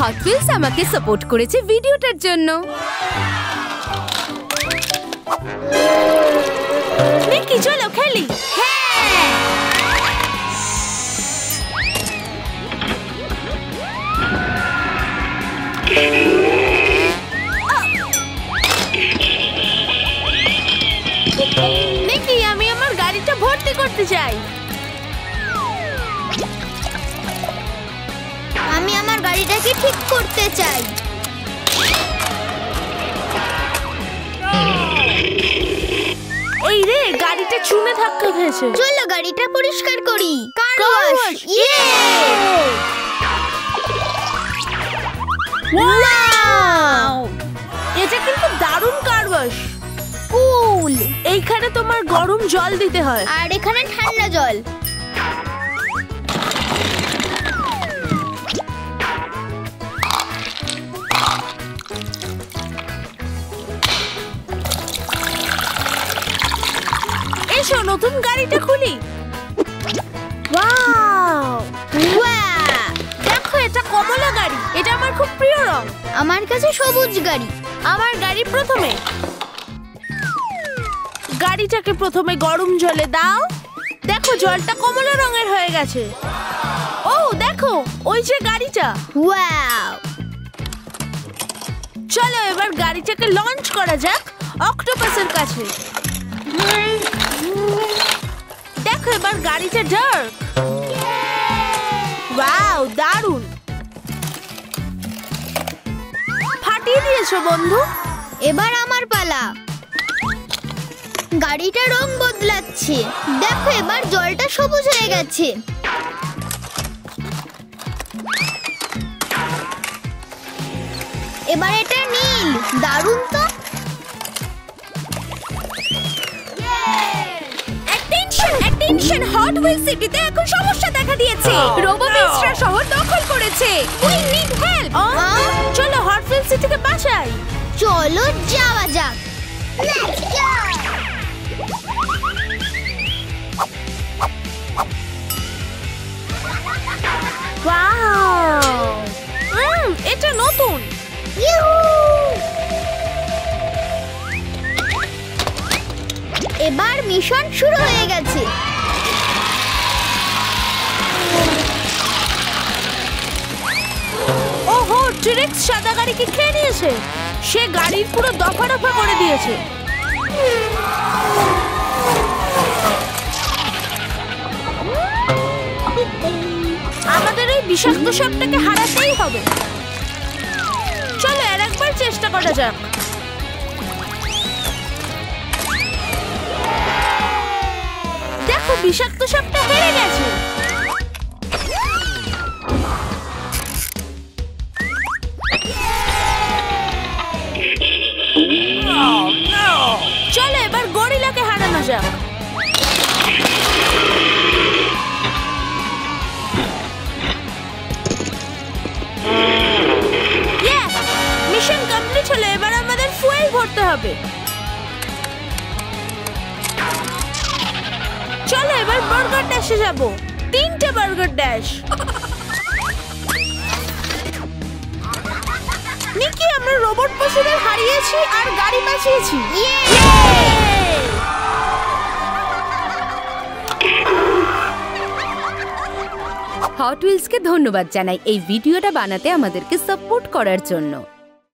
Hot Wheels আমাকে support করেছে ভিডিওটার জন্য। নিকি চলো খেলি। হ্যাঁ। নিকি আমি আমার গাড়িটা ভর্তি করতে চাই। আমি আমার গাড়িটাকে ঠিক করতে চাই। এই রে গাড়িটা চুনে ধাক্কা খেয়েছে। চলো গাড়িটা পরিষ্কার করি। Car wash. ইয়ে! ওয়াও! এটা কিন্তু দারুণ কার ওয়াশ। কুল। এইখানে তোমার গরম জল দিতে হয়। আর এখানে ঠান্ডা জল। নতুন গাড়িটা খুলি। ওয়াও ওয়াও দেখো এটা কমলা গাড়ি। এটা আমার খুব প্রিয় রং। আমার কাছে সবুজ গাড়ি। আমার গাড়ি প্রথমে। গাড়িটাকে প্রথমে গরম জলে দাও। দেখো জলটা কমলা রঙের হয়ে গেছে। ও দেখো ওই যে গাড়িটা। ওয়াও চলো এবার গাড়িটাকে লঞ্চ করা যাক অক্টোপাসের কাছে। দেখো এবার গাড়িটা ডার্ক। ওয়াও দারুণ ফাটিয়ে দিয়েছো বন্ধু। এবার আমার পালা। গাড়িটা রং বদলাচ্ছে। দেখো এবার জলটা সবুজ হয়ে গেছে। এবার এটা নীল। দারুণ তো। Hot Wheels City তে এখন সমস্যা দেখা দিয়েছে। রোবো মিস্টার শহর দখল করেছে। We need help. চলো Hot Wheels City কে বাঁচাই। চলো যাওয়া যাক। Let's go. Wow. এটা নতুন। এবার মিশন শুরু হয়ে গেছে। ওহো ট্রিক্স সাদা গাড়িকে খেয়ে নিয়েছে। সে গাড়ির পুরো দফা দফা করে দিয়েছে। আমাদের এই বিষাক্ত সাপটাকে হারাতেই হবে। চলো আর একবার চেষ্টা করা যাক। দেখো বিষাক্ত সাপটা হেরে গেছে। চলো এবার গরিলাকে হারানো যাক। মিশন কমপ্লিট হলো। এবার আমাদের ফুয়েল ভরতে হবে। চলো এবার বার্গার ড্যাশে যাব। 3টে বার্গার ড্যাশ। নিকি আমরা রোবট পশুদের হারিয়েছি আর গাড়ি বাঁচিয়েছি। হট হুইলসকে ধন্যবাদ জানাই এই ভিডিওটা বানাতে আমাদেরকে সাপোর্ট করার জন্য।